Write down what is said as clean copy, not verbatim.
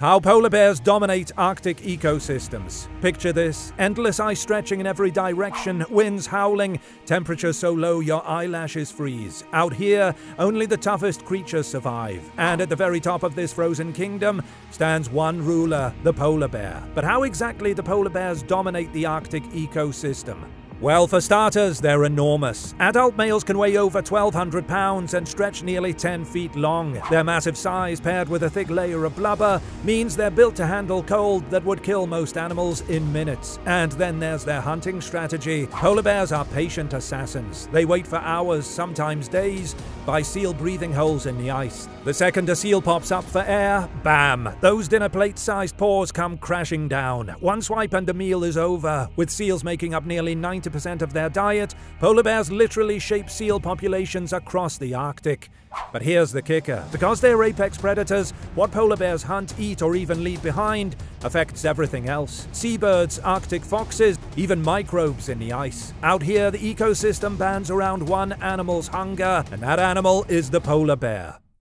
How polar bears dominate Arctic ecosystems. Picture this: endless ice stretching in every direction, winds howling, temperatures so low your eyelashes freeze. Out here, only the toughest creatures survive. And at the very top of this frozen kingdom stands one ruler, the polar bear. But how exactly do polar bears dominate the Arctic ecosystem? Well, for starters, they're enormous. Adult males can weigh over 1,200 pounds and stretch nearly 10 feet long. Their massive size, paired with a thick layer of blubber, means they're built to handle cold that would kill most animals in minutes. And then there's their hunting strategy. Polar bears are patient assassins. They wait for hours, sometimes days, by seal-breathing holes in the ice. The second a seal pops up for air, bam! Those dinner plate-sized paws come crashing down. One swipe and the meal is over. With seals making up nearly 90% of their diet, polar bears literally shape seal populations across the Arctic. But here's the kicker. Because they're apex predators, what polar bears hunt, eat, or even leave behind affects everything else. Seabirds, Arctic foxes, even microbes in the ice. Out here, the ecosystem bans around one animal's hunger, and that animal is the polar bear.